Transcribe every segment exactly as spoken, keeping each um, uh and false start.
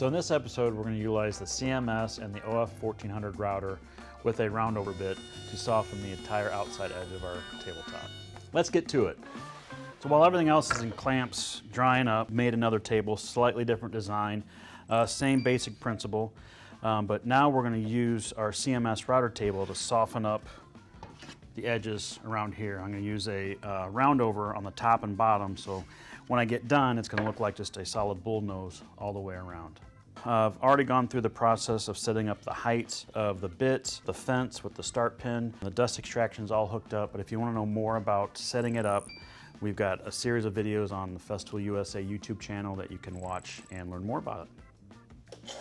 So in this episode, we're going to utilize the C M S and the O F fourteen hundred router with a roundover bit to soften the entire outside edge of our tabletop. Let's get to it. So while everything else is in clamps, drying up, made another table, slightly different design, uh, same basic principle, um, but now we're going to use our C M S router table to soften up the edges around here. I'm going to use a uh, roundover on the top and bottom, so when I get done, it's going to look like just a solid bullnose all the way around. Uh, I've already gone through the process of setting up the heights of the bits, the fence with the start pin, the dust extraction's all hooked up, but if you want to know more about setting it up, we've got a series of videos on the Festool U S A YouTube channel that you can watch and learn more about it.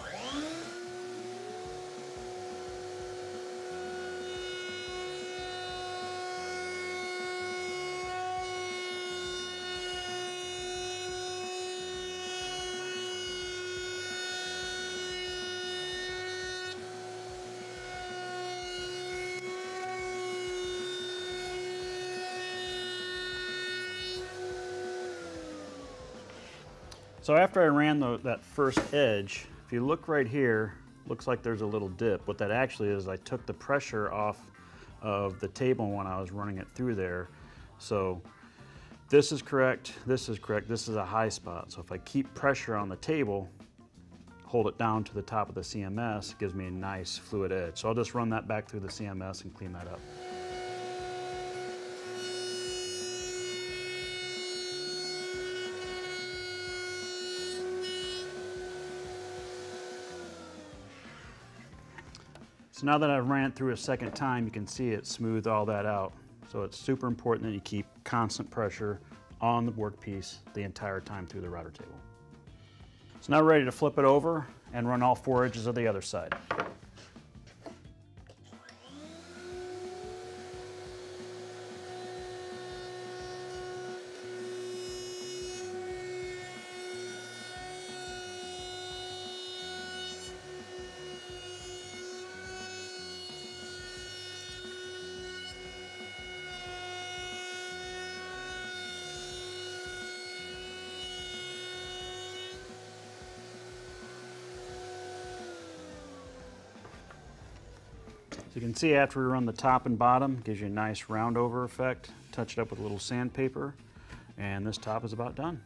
So after I ran the, that first edge, if you look right here, looks like there's a little dip. What that actually is, I took the pressure off of the table when I was running it through there. So this is correct, this is correct, this is a high spot. So if I keep pressure on the table, hold it down to the top of the C M S, it gives me a nice fluid edge. So I'll just run that back through the C M S and clean that up. So now that I've ran it through a second time, you can see it smoothed all that out. So it's super important that you keep constant pressure on the workpiece the entire time through the router table. So now we're ready to flip it over and run all four edges of the other side. So you can see after we run the top and bottom, it gives you a nice roundover effect. Touch it up with a little sandpaper, and this top is about done.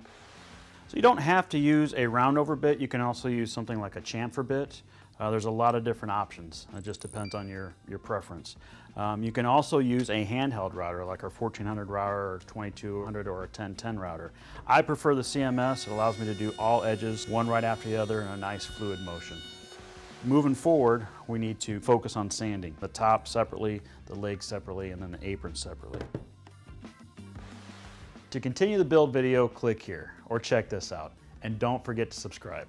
So you don't have to use a roundover bit. You can also use something like a chamfer bit. Uh, there's a lot of different options. It just depends on your, your preference. Um, you can also use a handheld router, like our fourteen hundred router, or twenty-two hundred, or a ten ten router. I prefer the C M S. It allows me to do all edges, one right after the other, in a nice fluid motion. Moving forward, we need to focus on sanding. The top separately, the legs separately, and then the apron separately. To continue the build video, click here, or check this out. And don't forget to subscribe.